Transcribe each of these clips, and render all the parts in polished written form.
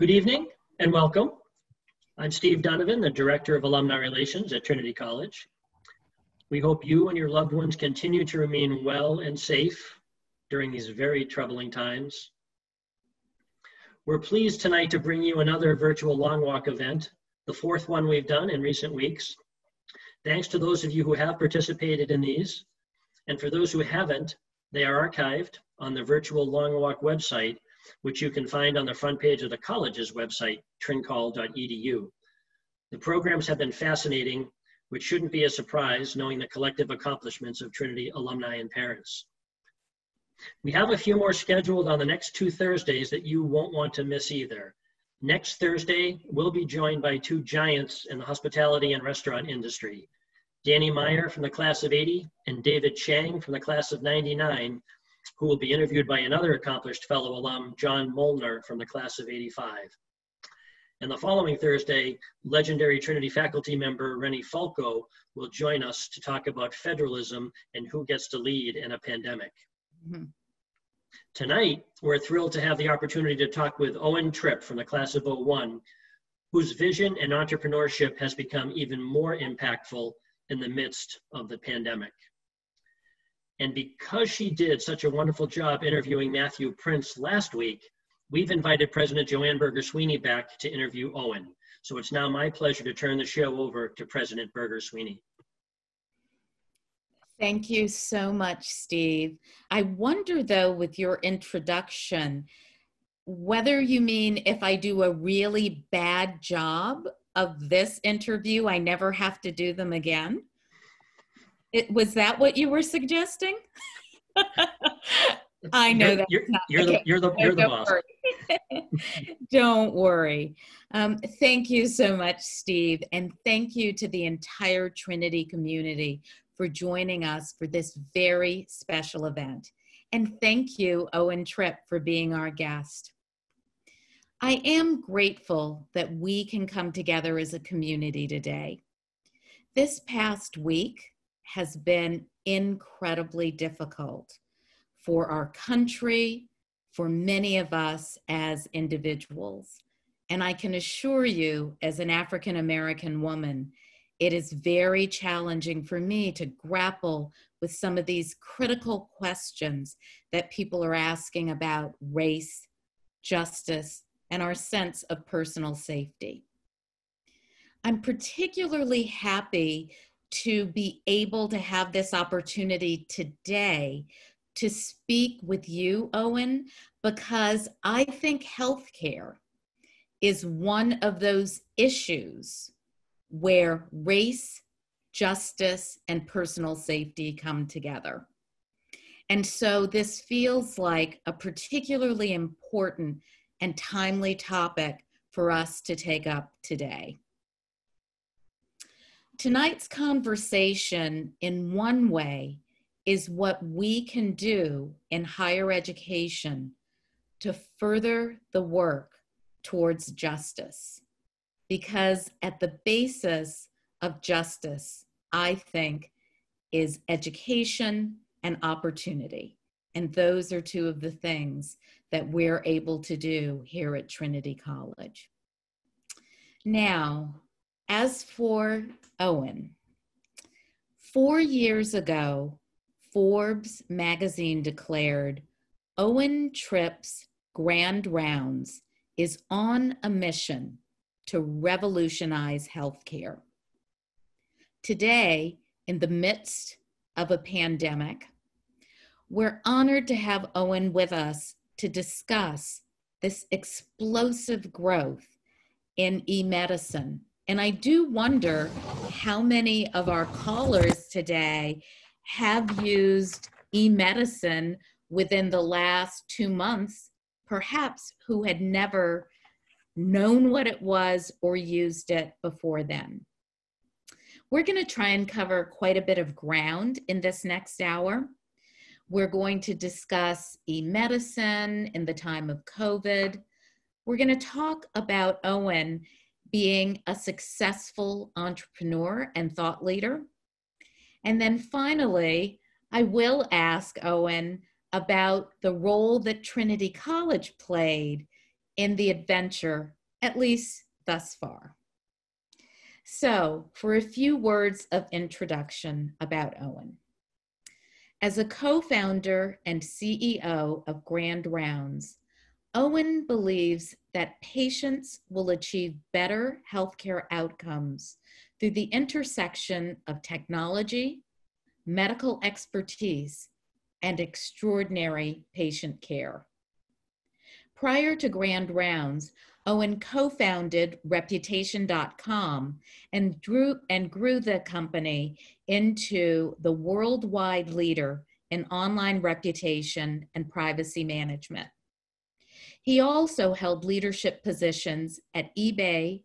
Good evening and welcome. I'm Steve Donovan, the Director of Alumni Relations at Trinity College. We hope you and your loved ones continue to remain well and safe during these very troubling times. We're pleased tonight to bring you another virtual long walk event, the fourth one we've done in recent weeks. Thanks to those of you who have participated in these, and for those who haven't, they are archived on the virtual long walk website, which you can find on the front page of the college's website, trincoll.edu. The programs have been fascinating, which shouldn't be a surprise knowing the collective accomplishments of Trinity alumni and parents. We have a few more scheduled on the next two Thursdays that you won't want to miss either. Next Thursday, we'll be joined by two giants in the hospitality and restaurant industry, Danny Meyer from the class of '80 and David Chang from the class of '99, who will be interviewed by another accomplished fellow alum, John Molnar from the class of '85. And the following Thursday, legendary Trinity faculty member Renny Falco will join us to talk about federalism and who gets to lead in a pandemic. Mm-hmm. Tonight, we're thrilled to have the opportunity to talk with Owen Tripp from the class of '01, whose vision and entrepreneurship has become even more impactful in the midst of the pandemic. And because she did such a wonderful job interviewing Matthew Prince last week, we've invited President Joanne Berger-Sweeney back to interview Owen. So it's now my pleasure to turn the show over to President Berger-Sweeney. Thank you so much, Steve. I wonder though, with your introduction, whether you mean if I do a really bad job of this interview, I never have to do them again? Was that what you were suggesting? I know that you're the boss. Worry. Don't worry. Thank you so much, Steve, and thank you to the entire Trinity community for joining us for this very special event. And thank you, Owen Tripp, for being our guest. I am grateful that we can come together as a community today. This past week has been incredibly difficult for our country, for many of us as individuals. And I can assure you, as an African American woman, it is very challenging for me to grapple with some of these critical questions that people are asking about race, justice, and our sense of personal safety. I'm particularly happy to be able to have this opportunity today to speak with you, Owen, because I think healthcare is one of those issues where race, justice, and personal safety come together. And so this feels like a particularly important and timely topic for us to take up today. Tonight's conversation, in one way, is what we can do in higher education to further the work towards justice. Because at the basis of justice, I think, is education and opportunity. And those are two of the things that we're able to do here at Trinity College. Now, as for Owen, 4 years ago, Forbes magazine declared Owen Tripp's Grand Rounds is on a mission to revolutionize healthcare. Today, in the midst of a pandemic, we're honored to have Owen with us to discuss this explosive growth in e-medicine. And I do wonder how many of our callers today have used e-medicine within the last 2 months, perhaps who had never known what it was or used it before then. We're going to try and cover quite a bit of ground in this next hour. We're going to discuss e-medicine in the time of COVID. We're going to talk about Owen being a successful entrepreneur and thought leader. And then finally, I will ask Owen about the role that Trinity College played in the adventure, at least thus far. So, for a few words of introduction about Owen. As a co-founder and CEO of Grand Rounds, Owen believes that patients will achieve better healthcare outcomes through the intersection of technology, medical expertise, and extraordinary patient care. Prior to Grand Rounds, Owen co-founded Reputation.com and grew the company into the worldwide leader in online reputation and privacy management. He also held leadership positions at eBay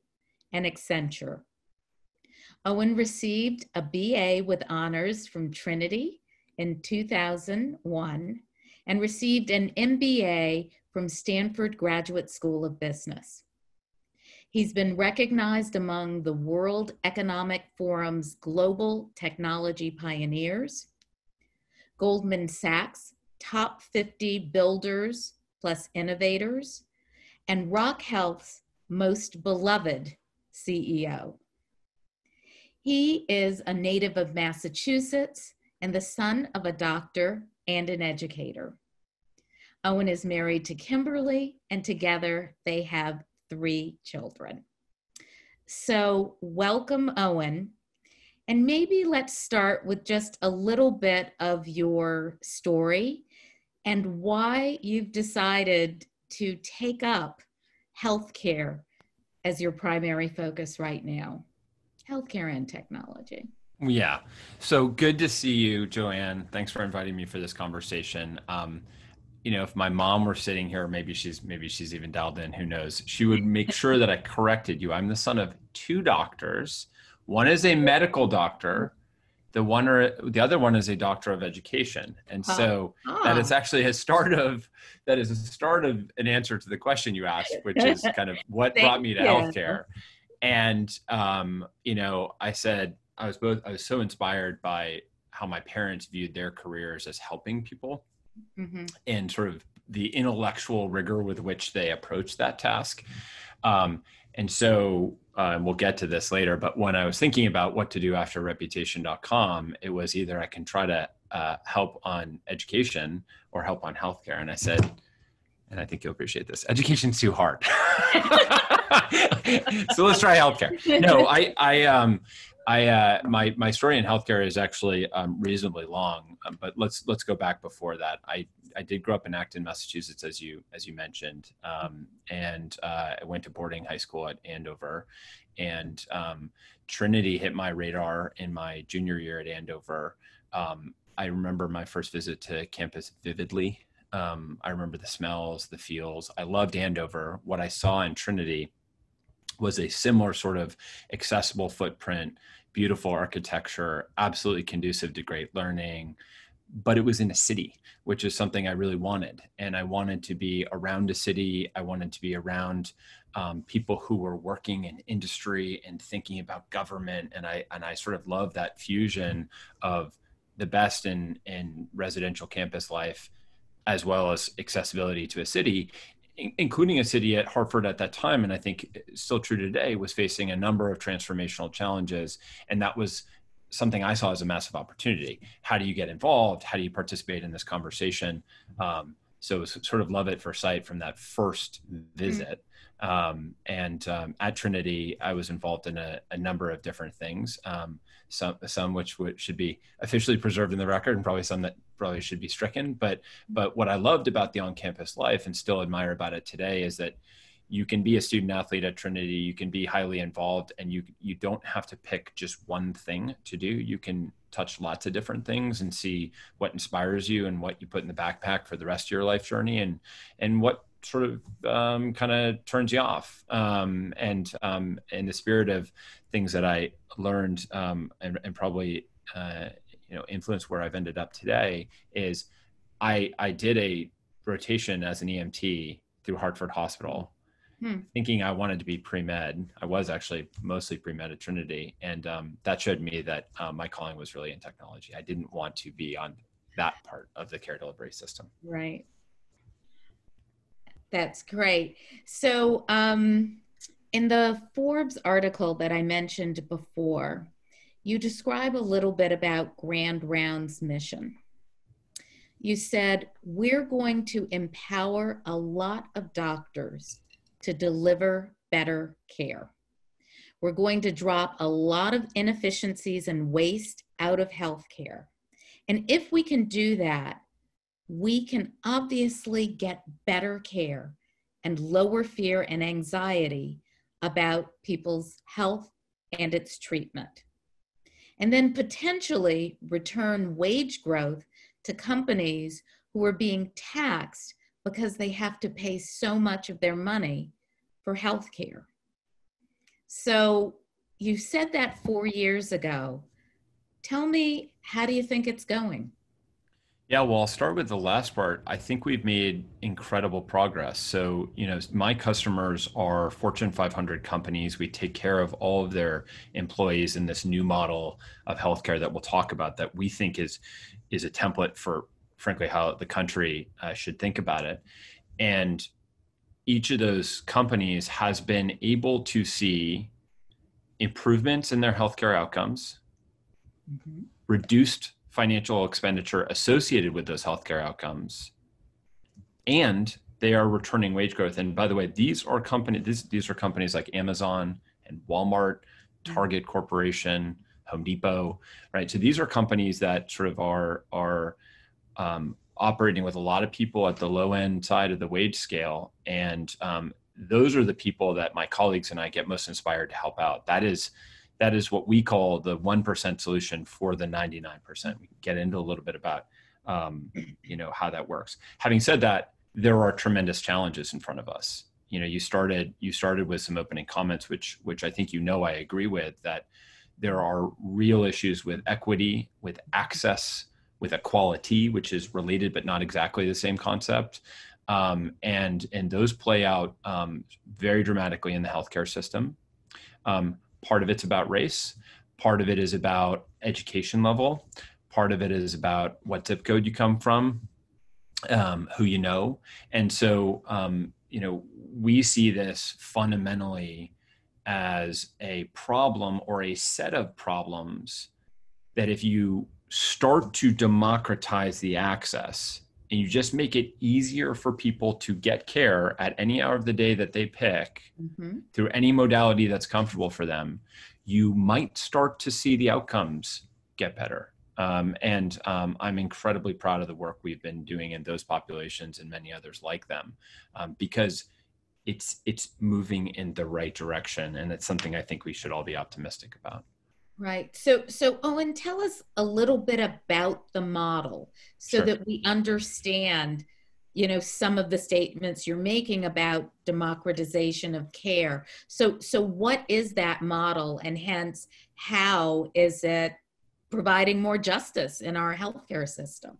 and Accenture. Owen received a BA with honors from Trinity in 2001 and received an MBA from Stanford Graduate School of Business. He's been recognized among the World Economic Forum's Global Technology Pioneers, Goldman Sachs Top 50 Builders Plus Innovators, and Rock Health's Most Beloved CEO. He is a native of Massachusetts and the son of a doctor and an educator. Owen is married to Kimberly, and together they have 3 children. So welcome, Owen. And maybe let's start with just a little bit of your story and why you've decided to take up healthcare as your primary focus right now. Healthcare and technology. Yeah. So good to see you, Joanne. Thanks for inviting me for this conversation. You know, if my mom were sitting here, maybe she's even dialed in, who knows, she would make sure that I corrected you. I'm the son of 2 doctors. One is a medical doctor. The other one is a doctor of education. And so that is actually a start of an answer to the question you asked, which is kind of what brought me to healthcare. And, you know, I was so inspired by how my parents viewed their careers as helping people, mm-hmm. and sort of the intellectual rigor with which they approached that task. And so we'll get to this later, but when I was thinking about what to do after Reputation.com, it was either I can try to help on education or help on healthcare. And I said, and I think you'll appreciate this, education's too hard. So let's try healthcare. No, my story in healthcare is actually reasonably long, but let's go back before that. I did grow up in Acton, Massachusetts, as you mentioned, and I went to boarding high school at Andover, and Trinity hit my radar in my junior year at Andover. I remember my first visit to campus vividly. I remember the smells, the feels. I loved Andover. What I saw in Trinity was a similar sort of accessible footprint, beautiful architecture, absolutely conducive to great learning, but it was in a city, which is something I really wanted. And I wanted to be around a city. I wanted to be around people who were working in industry and thinking about government. And I sort of love that fusion of the best in residential campus life, as well as accessibility to a city, including a city at Hartford at that time, and I think still true today, was facing a number of transformational challenges. And that was something I saw as a massive opportunity. How do you get involved? How do you participate in this conversation? So it was sort of love at first sight from that first visit. And at Trinity, I was involved in a number of different things, some which should be officially preserved in the record, and probably some that probably should be stricken. But what I loved about the on-campus life and still admire about it today is that you can be a student athlete at Trinity, you can be highly involved, and you don't have to pick just one thing to do. You can touch lots of different things and see what inspires you and what you put in the backpack for the rest of your life journey, and what sort of kind of turns you off. And in the spirit of things that I learned and probably influence where I've ended up today, is I did a rotation as an EMT through Hartford Hospital, thinking I wanted to be pre-med. I was actually mostly pre-med at Trinity. And that showed me that my calling was really in technology. I didn't want to be on that part of the care delivery system. Right. That's great. So in the Forbes article that I mentioned before, you describe a little bit about Grand Rounds' mission. You said, we're going to empower a lot of doctors to deliver better care. We're going to drop a lot of inefficiencies and waste out of healthcare. And if we can do that, we can obviously get better care and lower fear and anxiety about people's health and its treatment. And then potentially return wage growth to companies who are being taxed because they have to pay so much of their money for healthcare. So you said that 4 years ago. Tell me, how do you think it's going? Yeah, well, I'll start with the last part. I think we've made incredible progress. So, you know, my customers are Fortune 500 companies. We take care of all of their employees in this new model of healthcare that we'll talk about that we think is a template for, frankly, how the country should think about it. And each of those companies has been able to see improvements in their healthcare outcomes, mm-hmm. reduced financial expenditure associated with those healthcare outcomes, and they are returning wage growth. And by the way, these are companies like Amazon and Walmart, Target Corporation, Home Depot, right? So these are companies that sort of are operating with a lot of people at the low end side of the wage scale, and those are the people that my colleagues and I get most inspired to help out. That is what we call the 1% solution for the 99%. We can get into a little bit about, you know, how that works. Having said that, there are tremendous challenges in front of us. You know, you started with some opening comments, which I think, you know, I agree with, that there are real issues with equity, with access, with equality, which is related but not exactly the same concept. And those play out very dramatically in the healthcare system. Part of it's about race, part of it is about education level, part of it is about what zip code you come from, who you know. And so, you know, we see this fundamentally as a problem or a set of problems that if you start to democratize the access and you just make it easier for people to get care at any hour of the day that they pick, mm-hmm. through any modality that's comfortable for them, you might start to see the outcomes get better. And I'm incredibly proud of the work we've been doing in those populations and many others like them, because it's moving in the right direction. And it's something I think we should all be optimistic about. Right. So Owen, tell us a little bit about the model so Sure. that we understand, you know, some of the statements you're making about democratization of care. So what is that model, and hence how is it providing more justice in our healthcare system?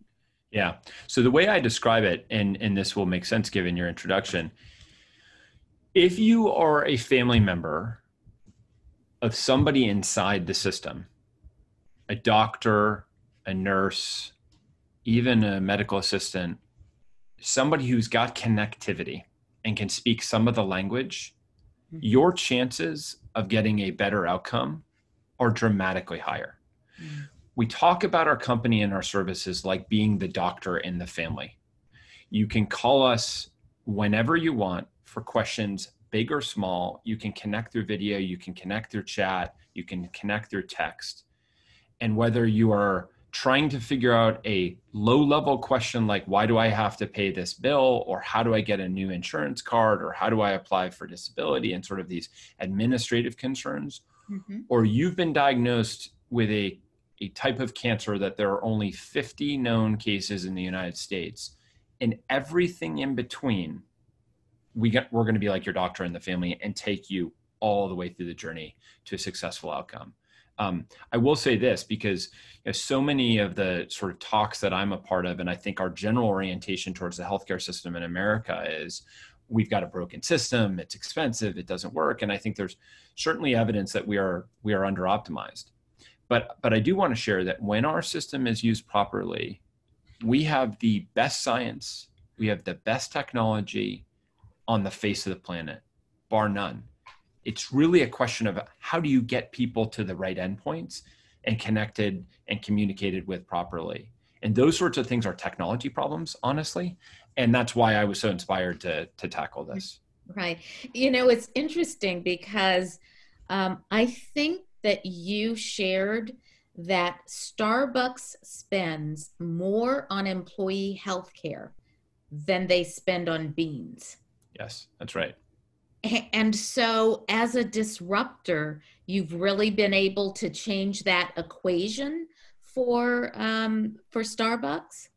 Yeah. So the way I describe it, and this will make sense given your introduction, if you are a family member of somebody inside the system, a doctor, a nurse, even a medical assistant, somebody who's got connectivity and can speak some of the language, mm-hmm. your chances of getting a better outcome are dramatically higher. Mm-hmm. We talk about our company and our services like being the doctor in the family. You can call us whenever you want for questions, big or small. You can connect through video, you can connect through chat, you can connect through text. And whether you are trying to figure out a low-level question like, why do I have to pay this bill? Or how do I get a new insurance card? Or how do I apply for disability? And sort of these administrative concerns. Mm-hmm. Or you've been diagnosed with a type of cancer that there are only 50 known cases in the United States, and everything in between, we're going to be like your doctor in the family and take you all the way through the journey to a successful outcome. I will say this, because, you know, so many of the sort of talks that I'm a part of, and I think our general orientation towards the healthcare system in America is, we've got a broken system, it's expensive, it doesn't work. And I think there's certainly evidence that we are under optimized. But I do want to share that when our system is used properly, we have the best science, we have the best technology, on the face of the planet, bar none. It's really a question of how do you get people to the right endpoints and connected and communicated with properly. And those sorts of things are technology problems, honestly. And that's why I was so inspired to tackle this. Right. You know, it's interesting because I think that you shared that Starbucks spends more on employee healthcare than they spend on beans. Yes, that's right. And so as a disruptor, you've really been able to change that equation for Starbucks?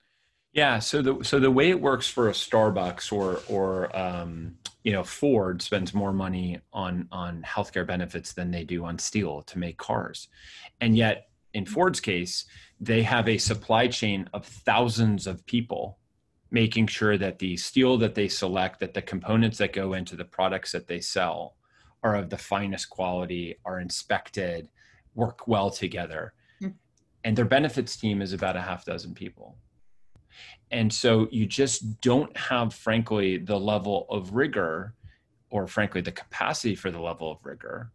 Yeah, so the way it works for a Starbucks or Ford spends more money on healthcare benefits than they do on steel to make cars. And yet in Ford's case, they have a supply chain of thousands of people making sure that the steel that they select, that the components that go into the products that they sell are of the finest quality, are inspected, work well together. Mm-hmm. And their benefits team is about a half dozen people. And so you just don't have, frankly, the level of rigor, or frankly, the capacity for the level of rigor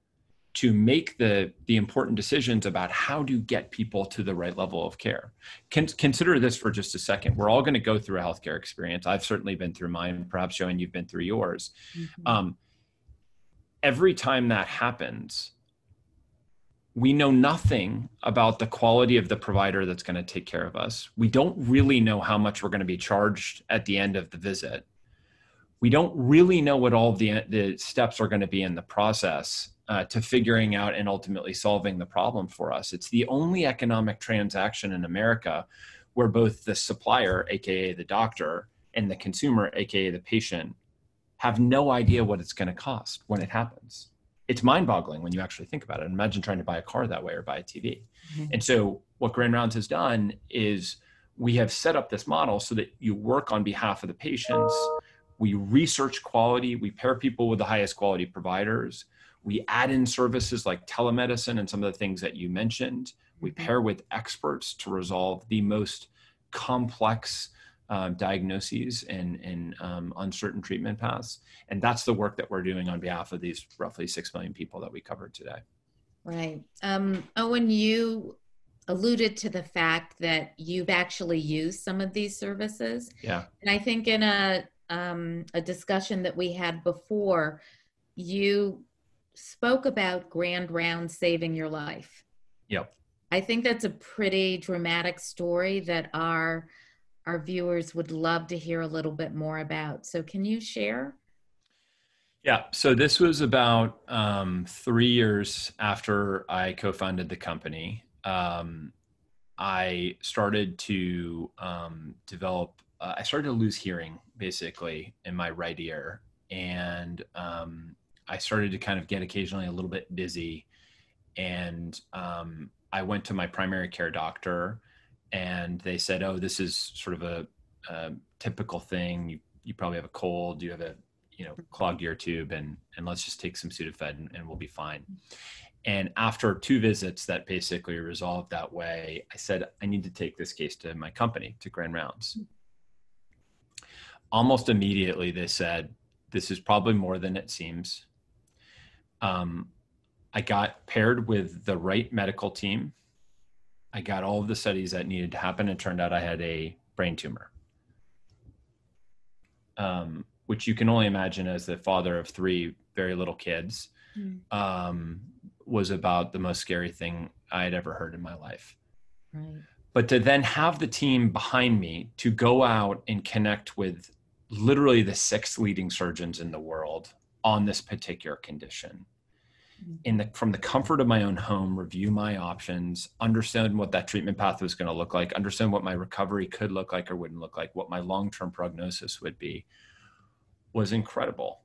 to make the important decisions about how to get people to the right level of care. Consider this for just a second. We're all going to go through a healthcare experience. I've certainly been through mine. Perhaps, Joanne, you've been through yours. Mm-hmm. Every time that happens, we know nothing about the quality of the provider that's going to take care of us. We don't really know how much we're going to be charged at the end of the visit. We don't really know what all the steps are going to be in the process to figuring out and ultimately solving the problem for us. It's the only economic transaction in America where both the supplier, aka the doctor, and the consumer, aka the patient, have no idea what it's going to cost when it happens. It's mind-boggling when you actually think about it. Imagine trying to buy a car that way or buy a TV. Mm-hmm. And so what Grand Rounds has done is we have set up this model so that you work on behalf of the patients. We research quality. We pair people with the highest quality providers. We add in services like telemedicine and some of the things that you mentioned. We pair with experts to resolve the most complex diagnoses and uncertain treatment paths. And that's the work that we're doing on behalf of these roughly 6 million people that we covered today. Right. Owen, you alluded to the fact that you've actually used some of these services. Yeah. And I think in a discussion that we had before, you spoke about Grand Rounds saving your life. Yep. I think that's a pretty dramatic story that our viewers would love to hear a little bit more about. So can you share? Yeah, so this was about 3 years after I co-founded the company. I started to I started to lose hearing basically in my right ear. And I started to kind of get occasionally a little bit dizzy, and I went to my primary care doctor, and they said, "Oh, this is sort of a typical thing. You probably have a cold. You have a clogged ear tube, and let's just take some Sudafed and we'll be fine." And after 2 visits that basically resolved that way, I said, "I need to take this case to my company, to Grand Rounds." Almost immediately, they said, "This is probably more than it seems." I got paired with the right medical team. I got all of the studies that needed to happen. It turned out I had a brain tumor, which you can only imagine as the father of 3 very little kids, was about the most scary thing I had ever heard in my life. Right. But to then have the team behind me to go out and connect with literally the 6 leading surgeons in the world on this particular condition. From the comfort of my own home, review my options, understand what that treatment path was going to look like, understand what my recovery could look like or wouldn't look like, what my long-term prognosis would be, was incredible.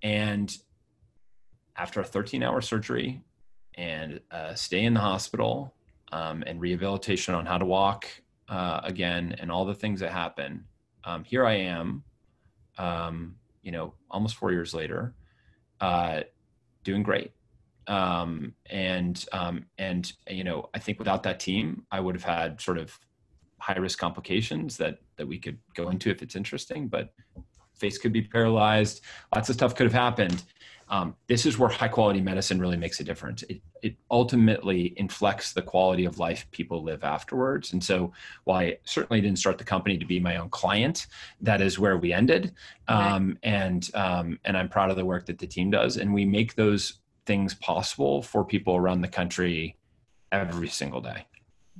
And after a 13-hour surgery and a stay in the hospital and rehabilitation on how to walk again and all the things that happen, here I am, almost 4 years later, doing great. I think without that team, I would have had sort of high risk complications that we could go into if it's interesting, but face could be paralyzed. Lots of stuff could have happened. This is where high quality medicine really makes a difference. It ultimately inflects the quality of life people live afterwards. And so while I certainly didn't start the company to be my own client, that is where we ended. And I'm proud of the work that the team does. And we make those things possible for people around the country every single day.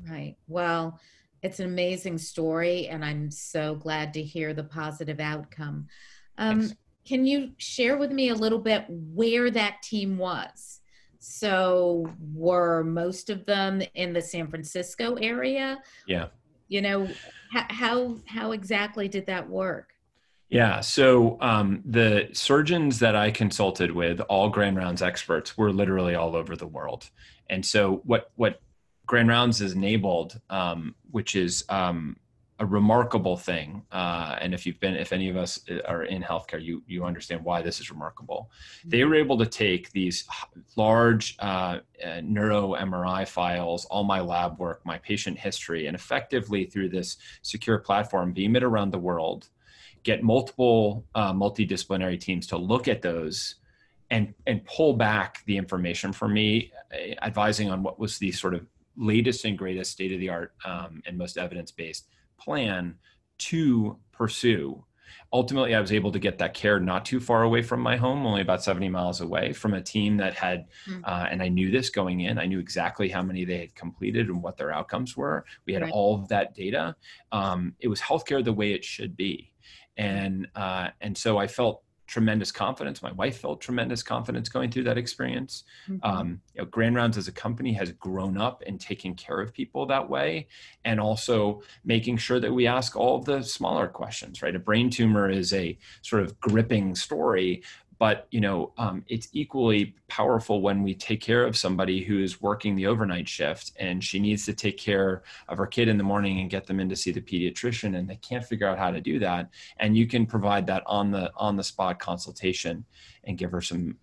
Right. Well, it's an amazing story, and I'm so glad to hear the positive outcome. Can you share with me a little bit where that team was? So were most of them in the San Francisco area? Yeah. You know, how exactly did that work? Yeah. So the surgeons that I consulted with, all Grand Rounds experts, were literally all over the world. And so what Grand Rounds has enabled, which is a remarkable thing. And if any of us are in healthcare, you understand why this is remarkable. They were able to take these large neuro MRI files, all my lab work, my patient history, and effectively through this secure platform, beam it around the world, get multiple multidisciplinary teams to look at those and pull back the information for me, advising on what was the sort of latest and greatest state-of-the-art and most evidence-based plan to pursue. Ultimately, I was able to get that care not too far away from my home, only about 70 miles away, from a team that had, and I knew this going in, I knew exactly how many they had completed and what their outcomes were. We had all of that data. It was healthcare the way it should be. And so I felt tremendous confidence. My wife felt tremendous confidence going through that experience. You know, Grand Rounds as a company has grown up in taking care of people that way, and also making sure that we ask all of the smaller questions, right? A brain tumor is a sort of gripping story, but you know, it's equally powerful when we take care of somebody who is working the overnight shift and she needs to take care of her kid in the morning and get them in to see the pediatrician, and they can't figure out how to do that. And you can provide that on the spot consultation and give her some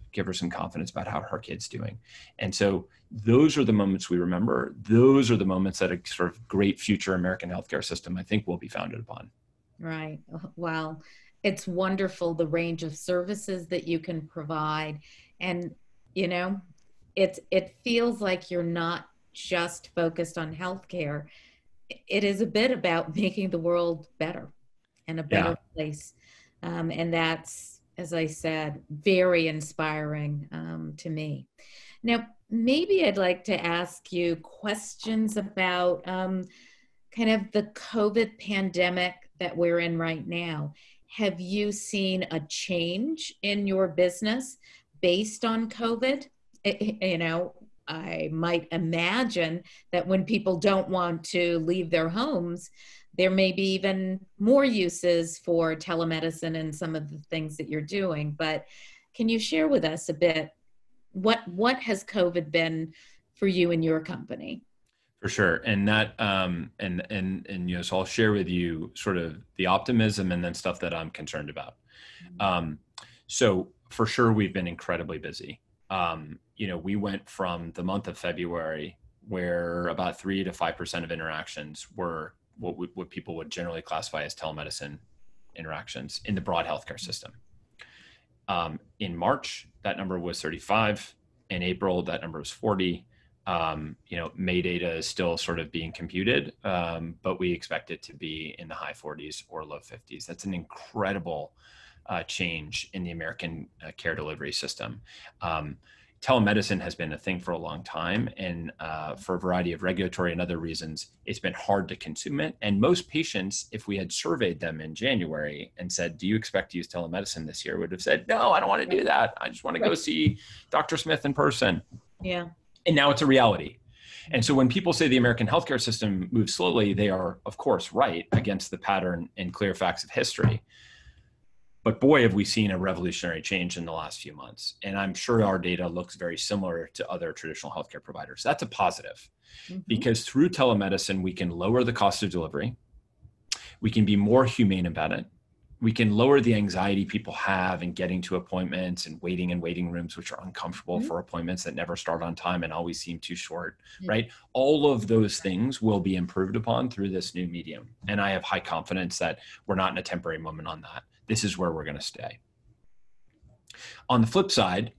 confidence about how her kid's doing. And so those are the moments we remember. Those are the moments that a sort of great future American healthcare system, I think, will be founded upon. Right. Wow. It's wonderful, the range of services that you can provide. And, you know, it feels like you're not just focused on healthcare. It is a bit about making the world better and a better place. And that's, as I said, very inspiring to me. Now, maybe I'd like to ask you questions about kind of the COVID pandemic that we're in right now. Have you seen a change in your business based on COVID? You know, I might imagine that when people don't want to leave their homes, there may be even more uses for telemedicine and some of the things that you're doing. But can you share with us a bit, what has COVID been for you and your company? For sure. And that, and you know, so I'll share with you sort of the optimism and then stuff that I'm concerned about. So for sure, we've been incredibly busy. You know, we went from the month of February where about 3 to 5% of interactions were what people would generally classify as telemedicine interactions in the broad healthcare system. In March, that number was 35. In April, that number was 40. You know, May data is still sort of being computed, but we expect it to be in the high 40s or low 50s. That's an incredible change in the American care delivery system. Telemedicine has been a thing for a long time, and for a variety of regulatory and other reasons, it's been hard to consume it. And most patients, if we had surveyed them in January and said, do you expect to use telemedicine this year, would have said, no, I don't want to do that. I just want to go see Dr. Smith in person. Yeah. And now it's a reality. And so when people say the American healthcare system moves slowly, they are, of course, right against the pattern and clear facts of history. But boy, have we seen a revolutionary change in the last few months. And I'm sure our data looks very similar to other traditional healthcare providers. That's a positive, because through telemedicine, we can lower the cost of delivery. We can be more humane about it. We can lower the anxiety people have in getting to appointments and waiting in waiting rooms, which are uncomfortable for appointments that never start on time and always seem too short, right? All of those things will be improved upon through this new medium. And I have high confidence that we're not in a temporary moment on that. this is where we're going to stay. On the flip side,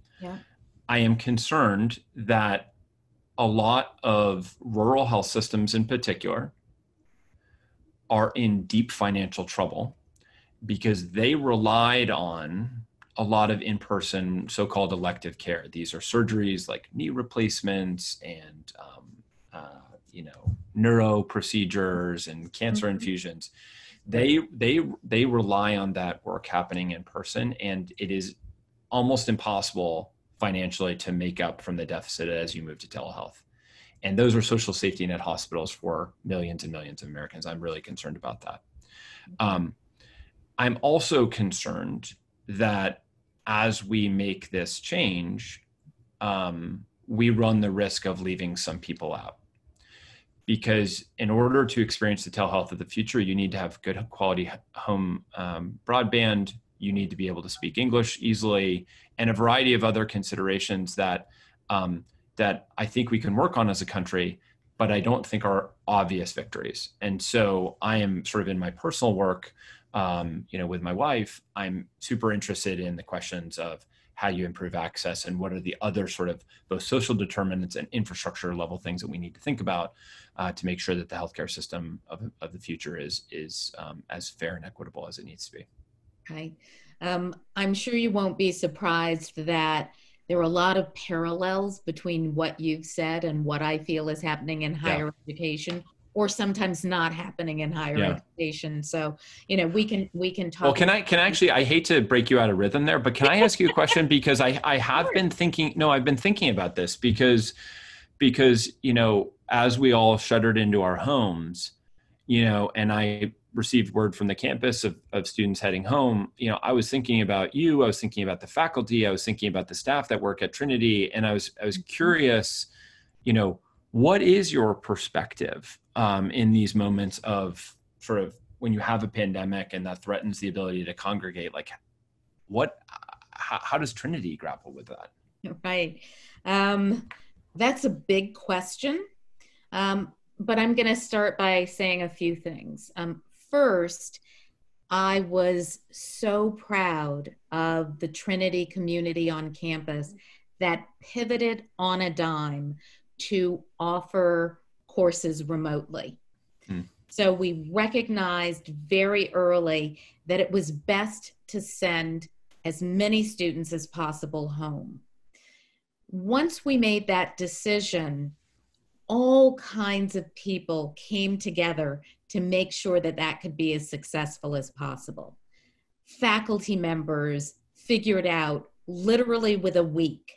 I am concerned that a lot of rural health systems in particular are in deep financial trouble because they relied on a lot of in-person so-called elective care. These are surgeries like knee replacements and neuro procedures and cancer infusions. They rely on that work happening in person, and it is almost impossible financially to make up from the deficit as you move to telehealth. And those are social safety net hospitals for millions and millions of Americans. I'm really concerned about that. I'm also concerned that as we make this change, we run the risk of leaving some people out. Because in order to experience the telehealth of the future, you need to have good quality home broadband, you need to be able to speak English easily, and a variety of other considerations that that I think we can work on as a country, but I don't think are obvious victories. And so I am sort of in my personal work, with my wife, I'm super interested in the questions of how you improve access and what are the other sort of both social determinants and infrastructure level things that we need to think about to make sure that the healthcare system of the future is as fair and equitable as it needs to be. Okay. I'm sure you won't be surprised that there are a lot of parallels between what you've said and what I feel is happening in higher education, or sometimes not happening in higher education. So, we can talk. Well, I hate to break you out of rhythm there, but can I ask you a question? Because I've been thinking about this because as we all shuttered into our homes, and I received word from the campus of students heading home, I was thinking about you, I was thinking about the faculty, I was thinking about the staff that work at Trinity. And I was curious, what is your perspective in these moments of sort of when you have a pandemic and that threatens the ability to congregate? Like how does Trinity grapple with that? Right. That's a big question. But I'm going to start by saying a few things. First, I was so proud of the Trinity community on campus that pivoted on a dime to offer courses remotely. So we recognized very early that it was best to send as many students as possible home. Once we made that decision, all kinds of people came together to make sure that that could be as successful as possible. Faculty members figured out literally with a week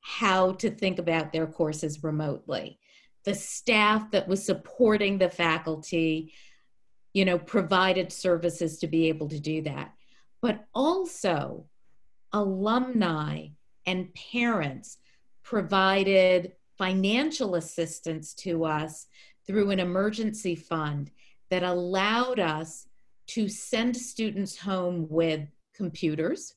how to think about their courses remotely. The staff that was supporting the faculty, provided services to be able to do that. But also alumni and parents provided financial assistance to us through an emergency fund that allowed us to send students home with computers,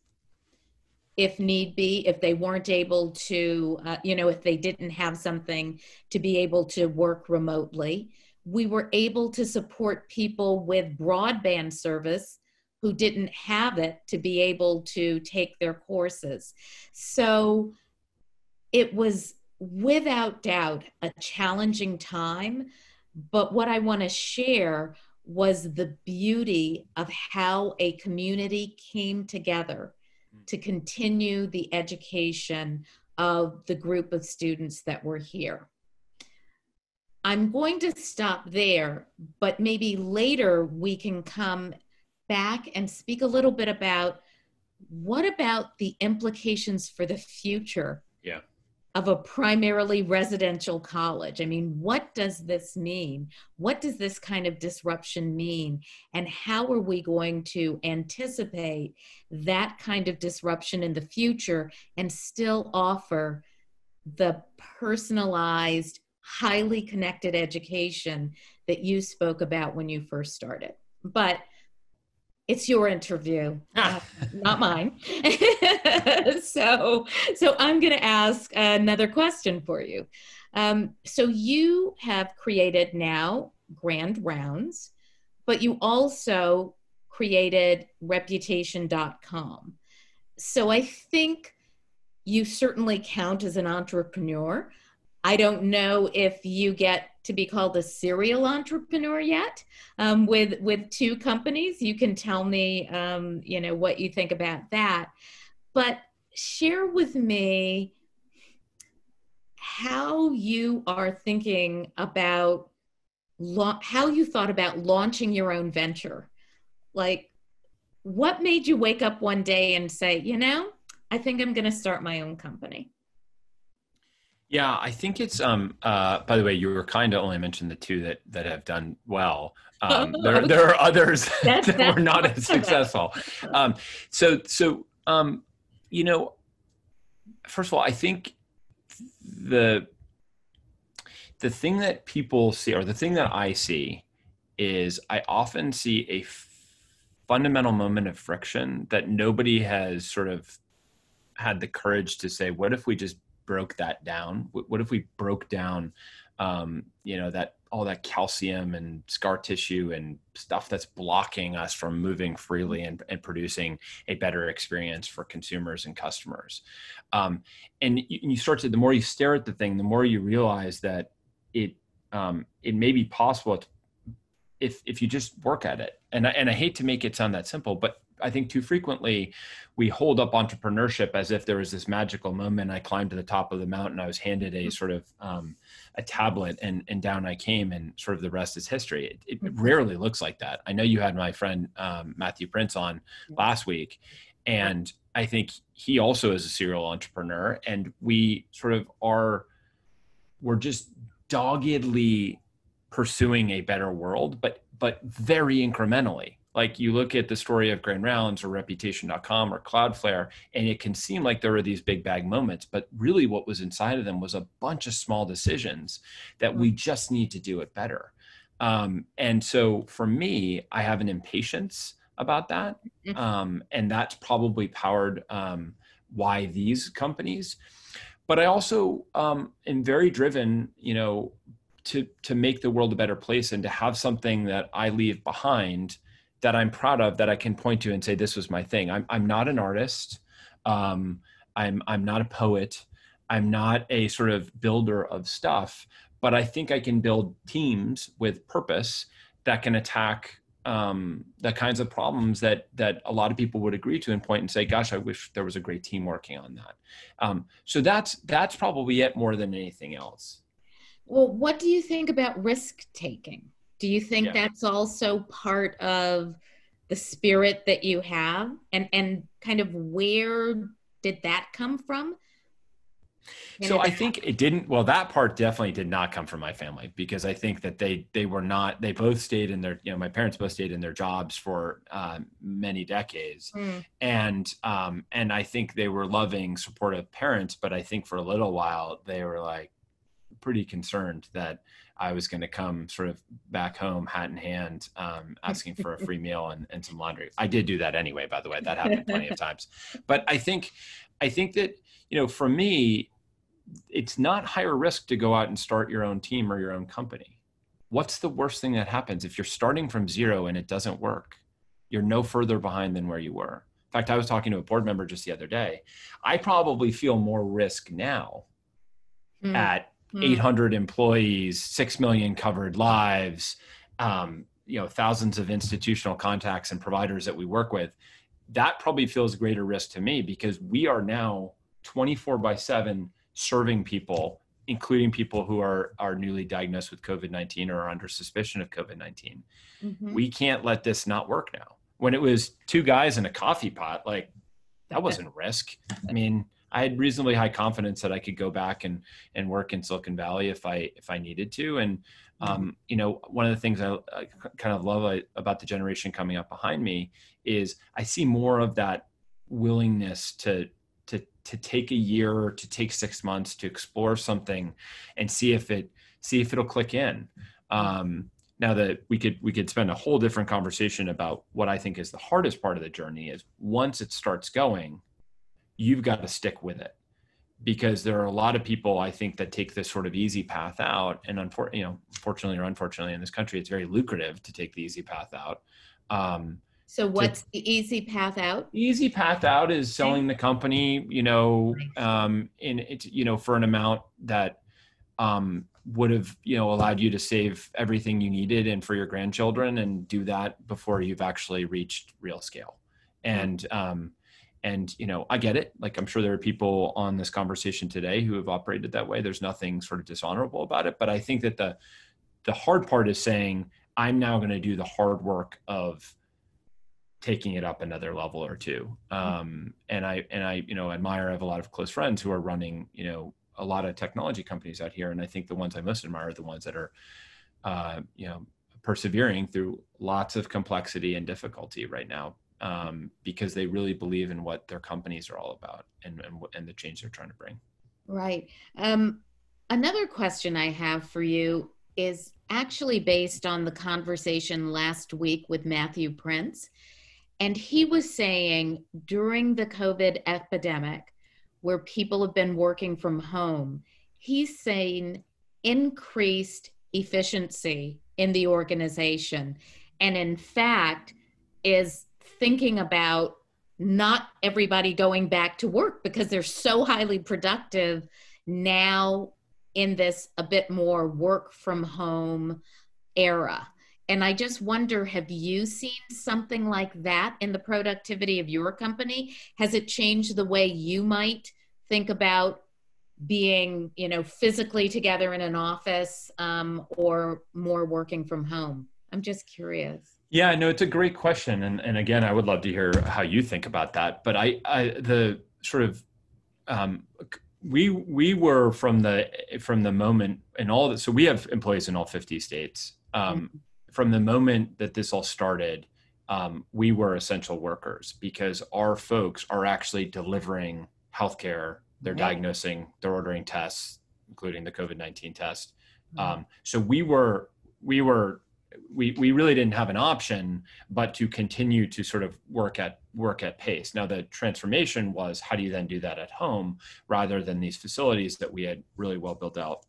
if need be, if they weren't able to, if they didn't have something to be able to work remotely. We were able to support people with broadband service who didn't have it to be able to take their courses. So it was without doubt a challenging time, but what I want to share was the beauty of how a community came together to continue the education of the group of students that were here. I'm going to stop there, but maybe later we can come back and speak a little bit about what about the implications for the future of a primarily residential college. I mean, what does this mean? What does this kind of disruption mean? And how are we going to anticipate that kind of disruption in the future and still offer the personalized, highly connected education that you spoke about when you first started? But it's your interview, not mine. So I'm going to ask another question for you. So you have created now Grand Rounds, but you also created Reputation.com. So I think you certainly count as an entrepreneur. I don't know if you get to be called a serial entrepreneur yet. With two companies, you can tell me, you know, what you think about that. But share with me how you are thinking about how you thought about launching your own venture. Like, what made you wake up one day and say, you know, I think I'm going to start my own company? Yeah, I think it's, by the way, you were kind of only mentioned the two that have done well. There are others that were not as successful. You know, first of all, I think the thing that people see, or the thing that I see, is I often see a fundamental moment of friction that nobody has sort of had the courage to say, what if we just broke that down? What if we broke down, you know, that all that calcium and scar tissue and stuff that's blocking us from moving freely and producing a better experience for consumers and customers. And you start to, the more you stare at the thing, the more you realize that it may be possible if you just work at it. And I hate to make it sound that simple, but I think too frequently we hold up entrepreneurship as if there was this magical moment. I climbed to the top of the mountain. I was handed a sort of a tablet and down I came, and sort of the rest is history. It rarely looks like that. I know you had my friend Matthew Prince on last week, and I think he also is a serial entrepreneur, and we sort of we're just doggedly pursuing a better world, but very incrementally. Like, you look at the story of Grand Rounds or Reputation.com or Cloudflare, and it can seem like there are these big bag moments, but really what was inside of them was a bunch of small decisions that we just need to do it better. And so for me, I have an impatience about that. And that's probably powered why these companies, but I also am very driven, you know, to make the world a better place and to have something that I leave behind that I'm proud of, that I can point to and say, this was my thing. I'm not an artist. I'm not a poet. I'm not a sort of builder of stuff, but I think I can build teams with purpose that can attack the kinds of problems that a lot of people would agree to and point and say, gosh, I wish there was a great team working on that. So that's probably it more than anything else. Well, what do you think about risk-taking? Do you think that's also part of the spirit that you have, and kind of where did that come from? So I think it didn't, well, that part definitely did not come from my family, because I think that they both stayed in their, you know, my parents both stayed in their jobs for many decades. And I think they were loving, supportive parents, but I think for a little while they were like pretty concerned that I was going to come sort of back home, hat in hand, asking for a free meal and some laundry. I did do that anyway, by the way. That happened plenty of times. But I think that, you know, for me, it's not higher risk to go out and start your own team or your own company. What's the worst thing that happens? If you're starting from zero and it doesn't work, you're no further behind than where you were. In fact, I was talking to a board member just the other day. I probably feel more risk now at 800 employees, 6 million covered lives, you know, thousands of institutional contacts and providers that we work with. That probably feels greater risk to me, because we are now 24/7 serving people, including people who are newly diagnosed with COVID-19 or are under suspicion of COVID-19. We can't let this not work now. When it was two guys in a coffee pot, like, that wasn't risk. I mean, I had reasonably high confidence that I could go back and work in Silicon Valley if I needed to. And, you know, one of the things I kind of love about the generation coming up behind me is I see more of that willingness to take a year, to take 6 months, to explore something and see if it'll click in. Now that we could spend a whole different conversation about what I think is the hardest part of the journey is, once it starts going, you've got to stick with it, because there are a lot of people, I think, that take this sort of easy path out. And unfortunately, or unfortunately in this country, it's very lucrative to take the easy path out. So what's the easy path out? Easy path out is selling the company, and it's, for an amount that would have, allowed you to save everything you needed and for your grandchildren, and do that before you've actually reached real scale. And, I get it. Like, I'm sure there are people on this conversation today who have operated that way. There's nothing sort of dishonorable about it, but I think that the hard part is saying, I'm now going to do the hard work of taking it up another level or two. And I, admire, I have a lot of close friends who are running, a lot of technology companies out here. And I think the ones I most admire are the ones that are, persevering through lots of complexity and difficulty right now, because they really believe in what their companies are all about and the change they're trying to bring. Right. Another question I have for you is actually based on the conversation last week with Matthew Prince. And he was saying during the COVID epidemic, where people have been working from home, he's saying increased efficiency in the organization. And in fact, is thinking about not everybody going back to work because they're so highly productive now in this a bit more work from home era. And I just wonder, have you seen something like that in the productivity of your company? Has it changed the way you might think about being, physically together in an office, or more working from home? I'm just curious. Yeah, no, it's a great question. And again, I would love to hear how you think about that. But we were from the moment in all that, so we have employees in all 50 states. From the moment that this all started, we were essential workers because our folks are actually delivering healthcare. They're diagnosing, they're ordering tests, including the COVID-19 test. So we really didn't have an option but to continue to sort of work at pace. Now, the transformation was, how do you then do that at home rather than these facilities that we had really well built out?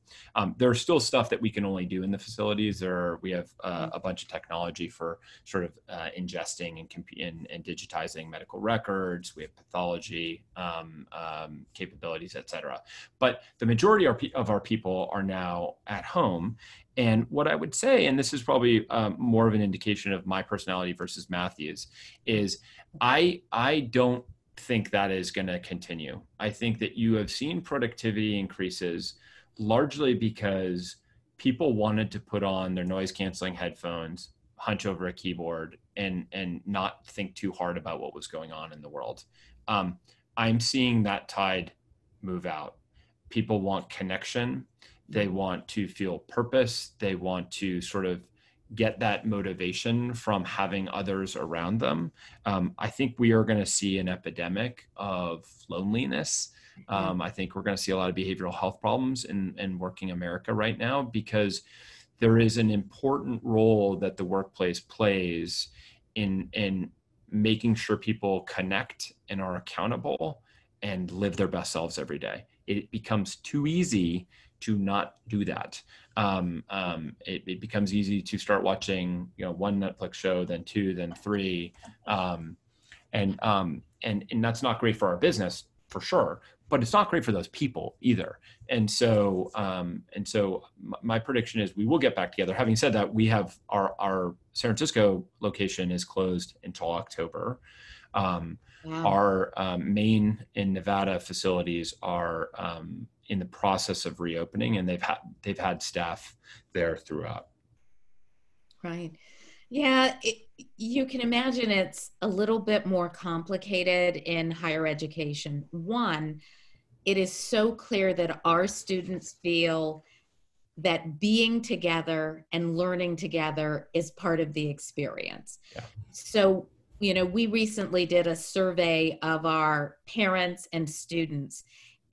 There's still stuff that we can only do in the facilities. We have a bunch of technology for sort of ingesting and digitizing medical records. We have pathology capabilities, et cetera. But the majority of our people are now at home. And what I would say, and this is probably more of an indication of my personality versus Matthew's, is I don't think that is going to continue. I think that you have seen productivity increases largely because people wanted to put on their noise-canceling headphones, hunch over a keyboard, and not think too hard about what was going on in the world. I'm seeing that tide move out. People want connection. They want to feel purpose. They want to sort of get that motivation from having others around them. I think we are going to see an epidemic of loneliness. I think we're going to see a lot of behavioral health problems in working America right now, because there is an important role that the workplace plays in making sure people connect and are accountable and live their best selves every day. It becomes too easy to not do that. It becomes easy to start watching, one Netflix show, then two, then three. And that's not great for our business, for sure, but it's not great for those people either. And so my prediction is we will get back together. Having said that, we have our San Francisco location is closed until October. Wow. Our Maine and Nevada facilities are in the process of reopening, and they've had staff there throughout. Right. Yeah, you can imagine it's a little bit more complicated in higher education. One, it is so clear that our students feel that being together and learning together is part of the experience. Yeah. So, we recently did a survey of our parents and students,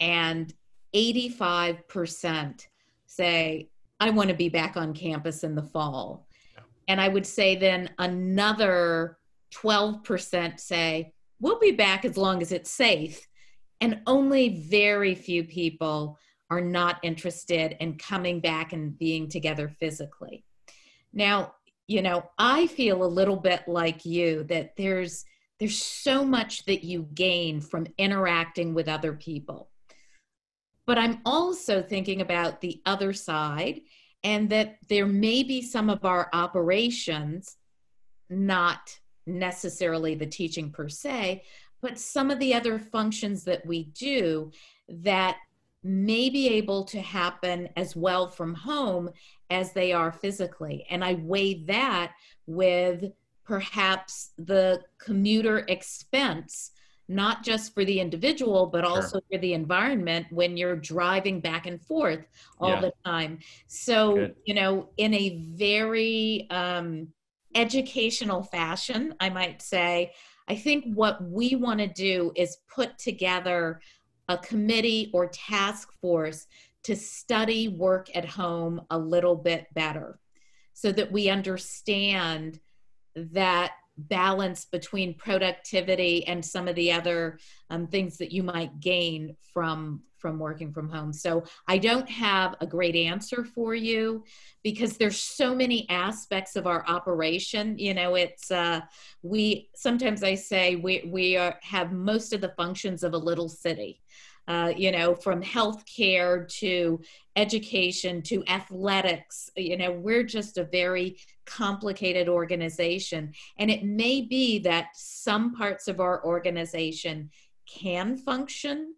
and 85% say, I want to be back on campus in the fall. Yeah. And I would say then another 12% say, we'll be back as long as it's safe. And only very few people are not interested in coming back and being together physically. Now, you know, I feel a little bit like you, that there's so much that you gain from interacting with other people. But I'm also thinking about the other side, and that there may be some of our operations, not necessarily the teaching per se, but some of the other functions that we do that may be able to happen as well from home as they are physically. And I weigh that with perhaps the commuter expense, not just for the individual, but also for the environment when you're driving back and forth all the time. So, you know, in a very educational fashion, I might say, I think what we want to do is put together a committee or task force to study work at home a little bit better, so that we understand that balance between productivity and some of the other things that you might gain from working from home. So I don't have a great answer for you, because there's so many aspects of our operation. You know, it's we sometimes I say we have most of the functions of a little city. You know, from healthcare to education to athletics, you know, we're just a very complicated organization. And it may be that some parts of our organization can function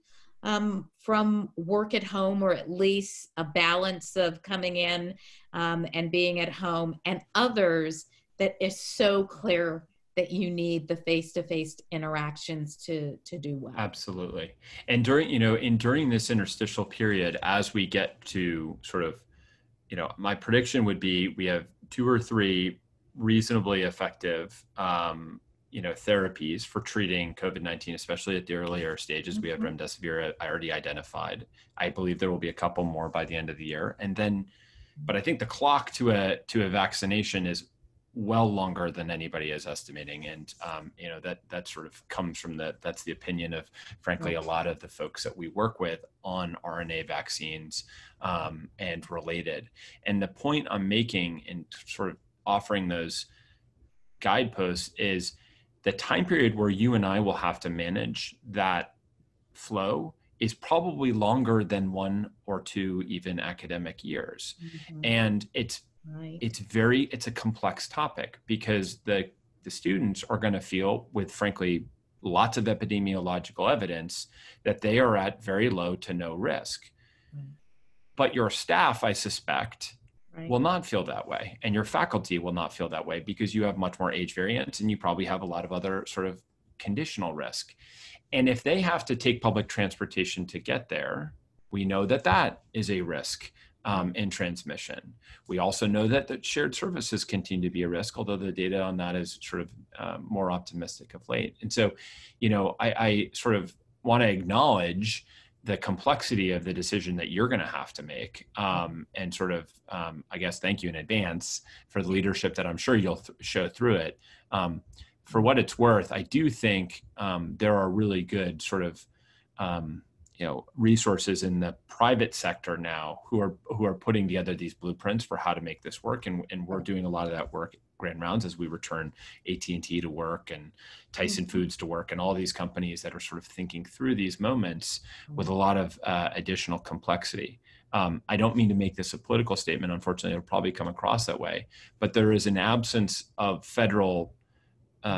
from work at home, or at least a balance of coming in and being at home, and others that is so clear that you need the face-to-face interactions to do well. Absolutely. And during, you know, during this interstitial period, as we get to sort of, you know, my prediction would be we have 2 or 3 reasonably effective, you know, therapies for treating COVID-19, especially at the earlier stages. Mm-hmm. We have remdesivir, I already identified. I believe there will be a couple more by the end of the year. And then, but I think the clock to a vaccination is well longer than anybody is estimating. And, you know, that sort of comes from that's the opinion of, frankly, a lot of the folks that we work with on RNA vaccines and related. And the point I'm making in sort of offering those guideposts is the time period where you and I will have to manage that flow is probably longer than 1 or 2 even academic years. Mm-hmm. And it's a complex topic, because the students are going to feel, with frankly lots of epidemiological evidence, that they are at very low to no risk. Right. But your staff, I suspect, will not feel that way, and your faculty will not feel that way, because you have much more age variance and you probably have a lot of other sort of conditional risk. And if they have to take public transportation to get there, we know that that is a risk. In transmission. We also know that shared services continue to be a risk, although the data on that is sort of more optimistic of late. And so, you know, I sort of want to acknowledge the complexity of the decision that you're going to have to make, and sort of, I guess, thank you in advance for the leadership that I'm sure you'll show through it. For what it's worth, I do think there are really good sort of you know, resources in the private sector now who are putting together these blueprints for how to make this work. And we're doing a lot of that work at Grand Rounds as we return AT&T to work and Tyson Foods to work, and all these companies that are sort of thinking through these moments with a lot of additional complexity. I don't mean to make this a political statement. Unfortunately, it'll probably come across that way, but there is an absence of federal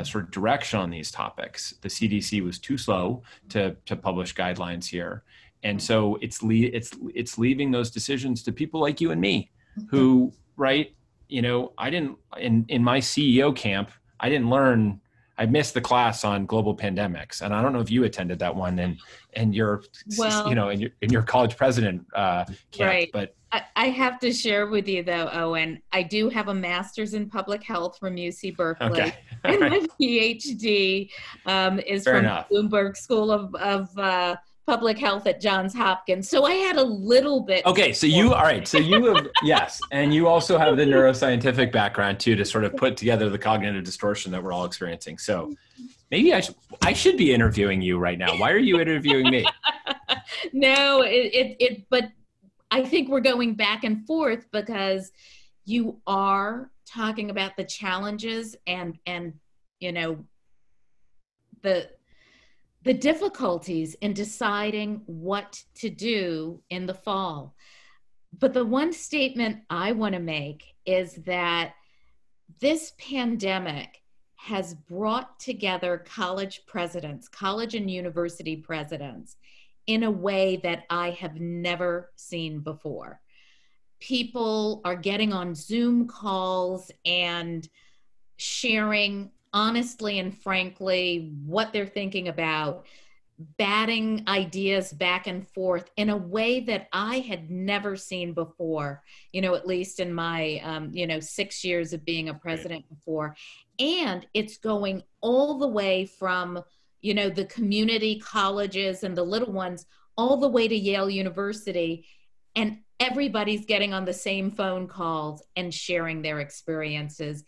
sort of direction on these topics. The CDC was too slow to publish guidelines here, and so it's leaving those decisions to people like you and me, who, right? You know, I didn't in my CEO camp. I didn't learn. I missed the class on global pandemics, and I don't know if you attended that one and your you know, in your college president camp, but. I have to share with you, though, Owen, I do have a master's in public health from UC Berkeley, and my PhD is Fair from enough. Bloomberg School of Public Health at Johns Hopkins. So I had a little bit. Okay, so you, all right, so you have, yes, and you also have the neuroscientific background, too, to sort of put together the cognitive distortion that we're all experiencing. So maybe I should be interviewing you right now. Why are you interviewing me? No, but I think we're going back and forth, because you are talking about the challenges and you know, the difficulties in deciding what to do in the fall. But the one statement I want to make is that this pandemic has brought together college presidents, college and university presidents, in a way that I have never seen before. People are getting on Zoom calls and sharing honestly and frankly what they're thinking about, batting ideas back and forth in a way that I had never seen before, you know, at least in my, 6 years of being a president before. And it's going all the way from, you know, the community colleges and the little ones all the way to Yale University. And everybody's getting on the same phone calls and sharing their experiences.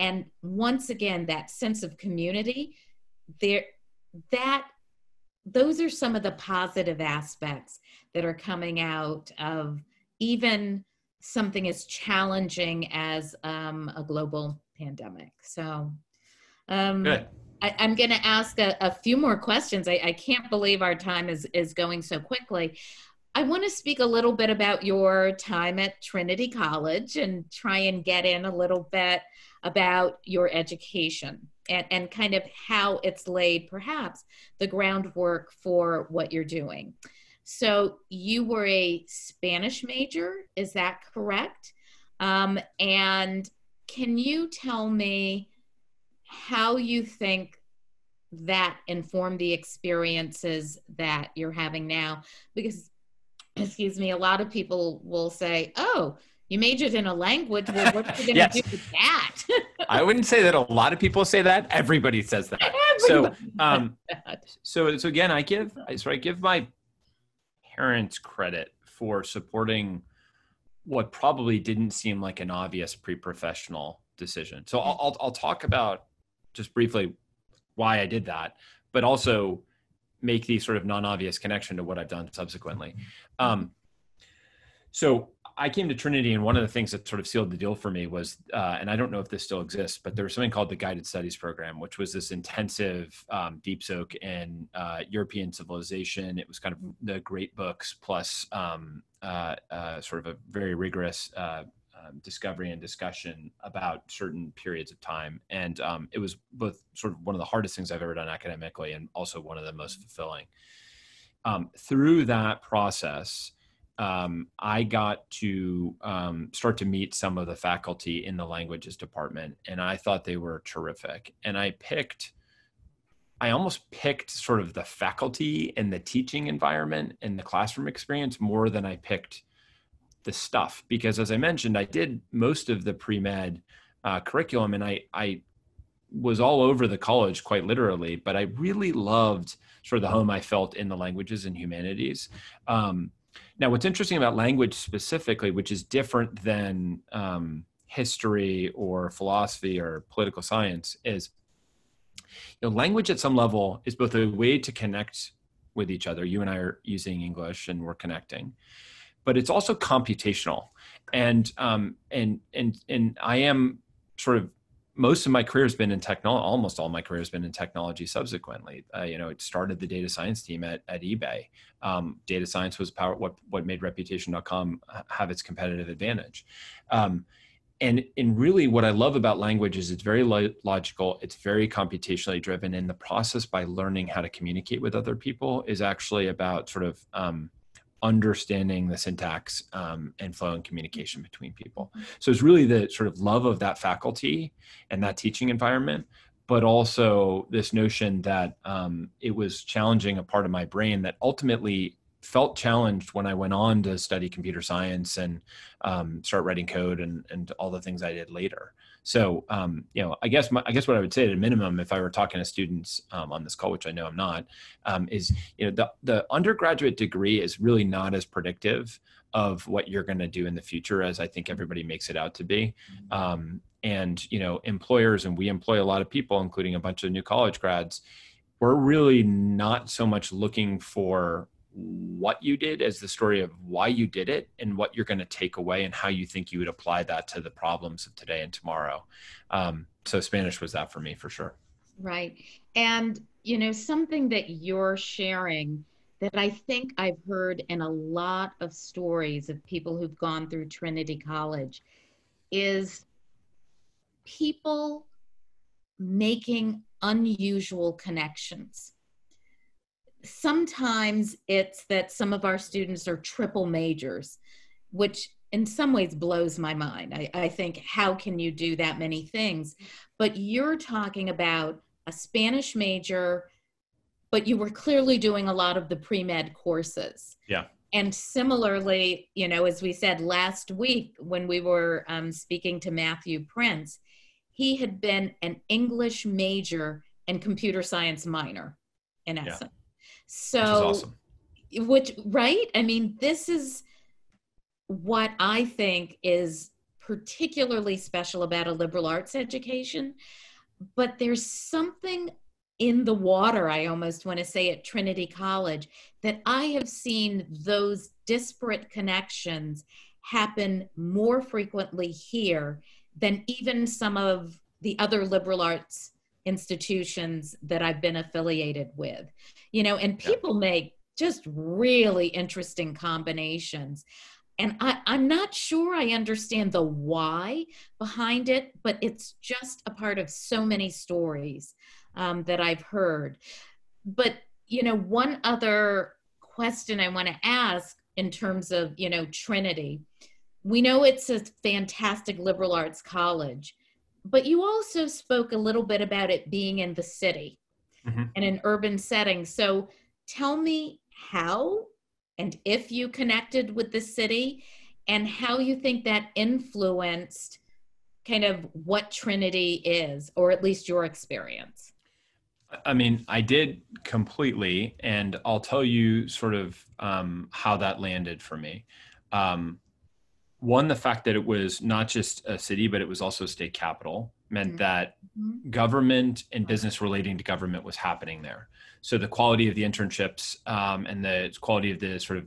And once again, that sense of community, those are some of the positive aspects that are coming out of even something as challenging as a global pandemic. So I'm going to ask a few more questions. I can't believe our time is going so quickly. I want to speak a little bit about your time at Trinity College and try and get in a little bit about your education and kind of how it's laid, perhaps, the groundwork for what you're doing. So you were a Spanish major, is that correct? And can you tell me how you think that informed the experiences that you're having now? Because, excuse me, a lot of people will say, oh, you majored in a language, well, what are you going to yes. do with that? I wouldn't say that a lot of people say that. Everybody says that. Everybody so again, I give my parents credit for supporting what probably didn't seem like an obvious pre-professional decision. So I'll talk about just briefly why I did that, but also make the sort of non-obvious connection to what I've done subsequently. So I came to Trinity, and one of the things that sort of sealed the deal for me was, and I don't know if this still exists, but there was something called the Guided Studies Program, which was this intensive deep soak in European civilization. It was kind of the great books plus sort of a very rigorous discovery and discussion about certain periods of time. And it was both sort of one of the hardest things I've ever done academically and also one of the most fulfilling. Through that process, I got to start to meet some of the faculty in the languages department, and I thought they were terrific. And I almost picked sort of the faculty and the teaching environment and the classroom experience more than I picked the stuff, because as I mentioned, I did most of the pre-med curriculum, and I was all over the college quite literally, but I really loved sort of the home I felt in the languages and humanities. Now, what's interesting about language specifically, which is different than history or philosophy or political science, is, you know, language at some level is both a way to connect with each other. You and I are using English and we're connecting, but it's also computational. And I am sort of, most of my career has been in technology, almost all my career has been in technology subsequently. It started the data science team at eBay. Data science was what made Reputation.com have its competitive advantage. And really what I love about language is it's very logical, it's very computationally driven, and the process by learning how to communicate with other people is actually about sort of understanding the syntax and flow and communication between people. So it's really the sort of love of that faculty and that teaching environment, but also this notion that it was challenging a part of my brain that ultimately felt challenged when I went on to study computer science and start writing code and all the things I did later. So, I guess what I would say at a minimum, if I were talking to students on this call, which I know I'm not, is, you know, the undergraduate degree is really not as predictive of what you're going to do in the future as I think everybody makes it out to be. And, you know, employers, and we employ a lot of people, including a bunch of new college grads, we're really not so much looking for what you did as the story of why you did it and what you're going to take away and how you think you would apply that to the problems of today and tomorrow. So Spanish was that for me, for sure. Right. And, you know, something that you're sharing that I think I've heard in a lot of stories of people who've gone through Trinity College is people making unusual connections. Sometimes it's that some of our students are triple majors, which in some ways blows my mind. I think, how can you do that many things? But you're talking about a Spanish major, but you were clearly doing a lot of the pre-med courses. Yeah. And similarly, you know, as we said last week when we were speaking to Matthew Prince, he had been an English major and computer science minor, in essence. So, which is awesome. Right? I mean, this is what I think is particularly special about a liberal arts education, but there's something in the water, I almost want to say, at Trinity College, that I have seen those disparate connections happen more frequently here than even some of the other liberal arts institutions that I've been affiliated with. You know, and people make just really interesting combinations. And I'm not sure I understand the why behind it, but it's just a part of so many stories that I've heard. But, you know, one other question I want to ask in terms of, you know, Trinity, we know it's a fantastic liberal arts college, but you also spoke a little bit about it being in the city and an urban setting. So tell me how and if you connected with the city and how you think that influenced kind of what Trinity is, or at least your experience. I mean, I did completely, and I'll tell you sort of how that landed for me. One, the fact that it was not just a city, but it was also a state capital, meant that government and business relating to government was happening there. So the quality of the internships and the quality of the sort of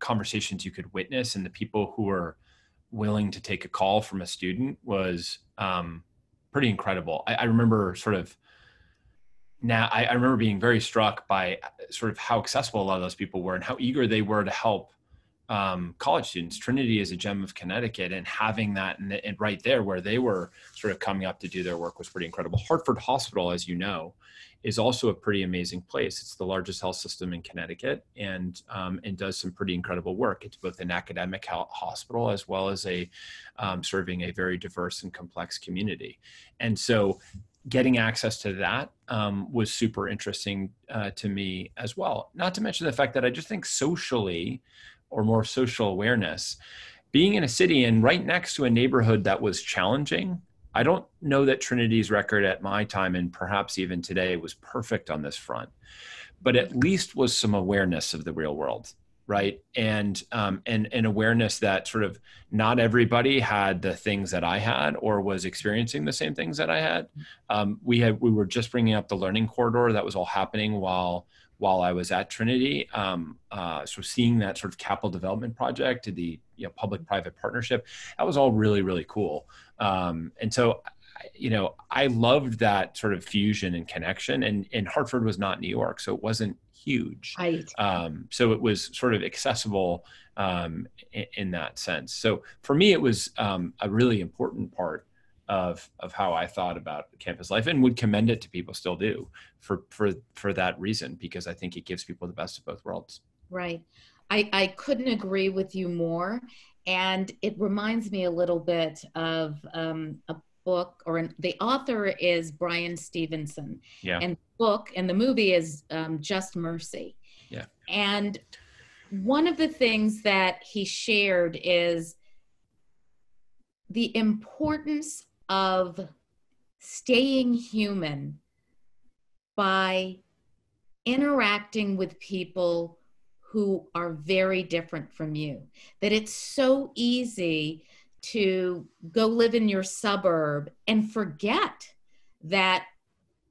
conversations you could witness and the people who were willing to take a call from a student was pretty incredible. I remember sort of I remember being very struck by sort of how accessible a lot of those people were and how eager they were to help college students. Trinity is a gem of Connecticut, and having that and right there where they were sort of coming up to do their work was pretty incredible. Hartford Hospital, as you know, is also a pretty amazing place. It's the largest health system in Connecticut, and does some pretty incredible work. It's both an academic hospital as well as a serving a very diverse and complex community. And so getting access to that was super interesting to me as well. Not to mention the fact that I just think socially, or more social awareness, being in a city and right next to a neighborhood that was challenging, I don't know that Trinity's record at my time and perhaps even today was perfect on this front, but at least was some awareness of the real world, right? And an awareness that sort of not everybody had the things that I had or was experiencing the same things that I had. We were just bringing up the learning corridor that was all happening while I was at Trinity, so seeing that sort of capital development project to the public-private partnership, that was all really, really cool. And so, you know, I loved that sort of fusion and connection. And Hartford was not New York, so it wasn't huge. Right. So it was sort of accessible in that sense. So for me, it was a really important part of how I thought about campus life, and would commend it to people, still do, for that reason, because I think it gives people the best of both worlds. Right. I couldn't agree with you more. And it reminds me a little bit of a book, the author is Bryan Stevenson. Yeah. And the book and the movie is Just Mercy. Yeah. And one of the things that he shared is the importance of staying human by interacting with people who are very different from you. That it's so easy to go live in your suburb and forget that,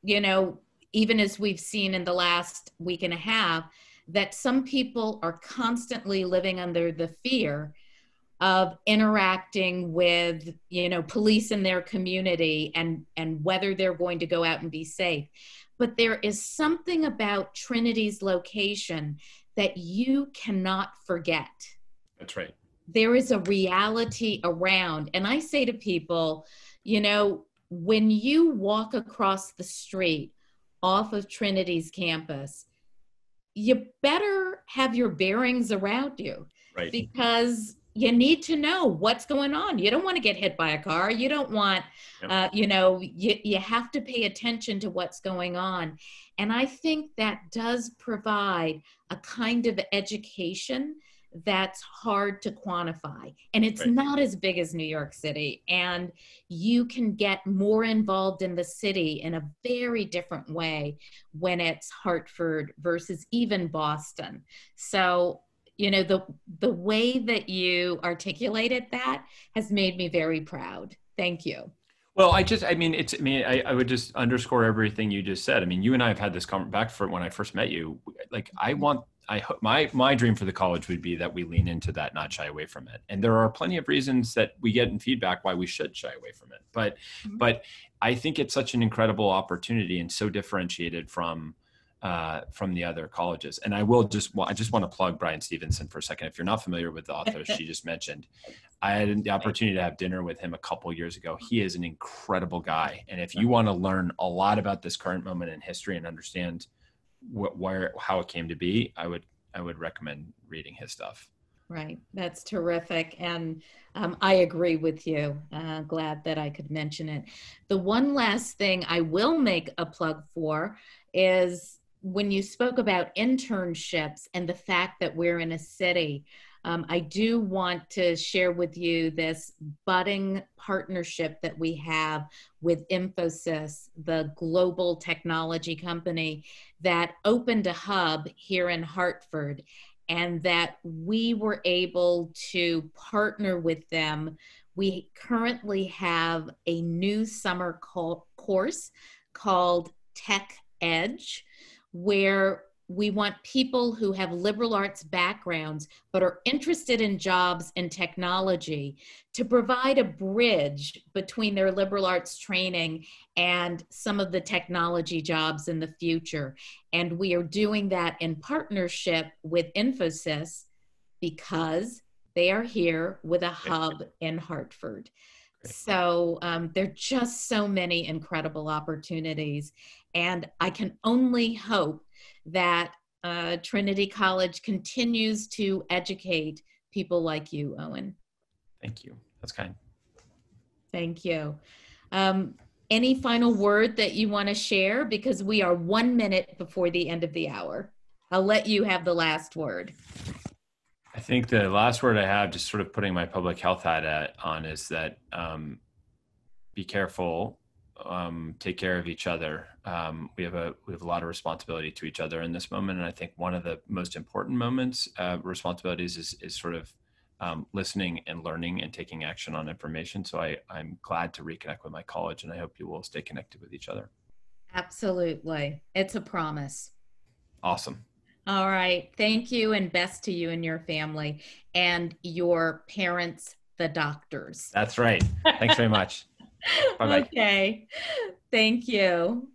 you know, even as we've seen in the last week and a half, that some people are constantly living under the fear of interacting with, you know, police in their community and whether they're going to go out and be safe. But there is something about Trinity's location that you cannot forget. That's right. There is a reality around. And I say to people, you know, when you walk across the street off of Trinity's campus, you better have your bearings around you. Right. Because you need to know what's going on. You don't want to get hit by a car. You don't want, you know, you have to pay attention to what's going on. And I think that does provide a kind of education that's hard to quantify. And it's right. not as big as New York City. And you can get more involved in the city in a very different way when it's Hartford versus even Boston. So, you know, the way that you articulated that has made me very proud. Thank you. Well, I would just underscore everything you just said. I mean, you and I have had this comment back from when I first met you. Like, my dream for the college would be that we lean into that, not shy away from it. And there are plenty of reasons that we get in feedback why we should shy away from it. But, but I think it's such an incredible opportunity and so differentiated from the other colleges. And I just want to plug Bryan Stevenson for a second. If you're not familiar with the author she just mentioned, I had the opportunity to have dinner with him a couple years ago. He is an incredible guy. And if you want to learn a lot about this current moment in history and understand how it came to be, I would recommend reading his stuff. Right. That's terrific. And I agree with you. Glad that I could mention it. The one last thing I will make a plug for is when you spoke about internships and the fact that we're in a city, I do want to share with you this budding partnership that we have with Infosys, the global technology company that opened a hub here in Hartford, and that we were able to partner with them. We currently have a new summer course called Tech Edge, where we want people who have liberal arts backgrounds but are interested in jobs in technology to provide a bridge between their liberal arts training and some of the technology jobs in the future. And we are doing that in partnership with Infosys because they are here with a hub in Hartford. So there are just so many incredible opportunities. And I can only hope that Trinity College continues to educate people like you, Owen. Thank you. That's kind. Thank you. Any final word that you want to share? Because we are 1 minute before the end of the hour. I'll let you have the last word. I think the last word I have, just sort of putting my public health hat on, is that be careful. Take care of each other. We have a lot of responsibility to each other in this moment, and I think one of the most important moments responsibilities is sort of listening and learning and taking action on information. So I'm glad to reconnect with my college, and I hope you will stay connected with each other. Absolutely, it's a promise. Awesome. All right, thank you, and best to you and your family and your parents, the doctors. That's right. Thanks very much. Bye-bye. Okay. Thank you.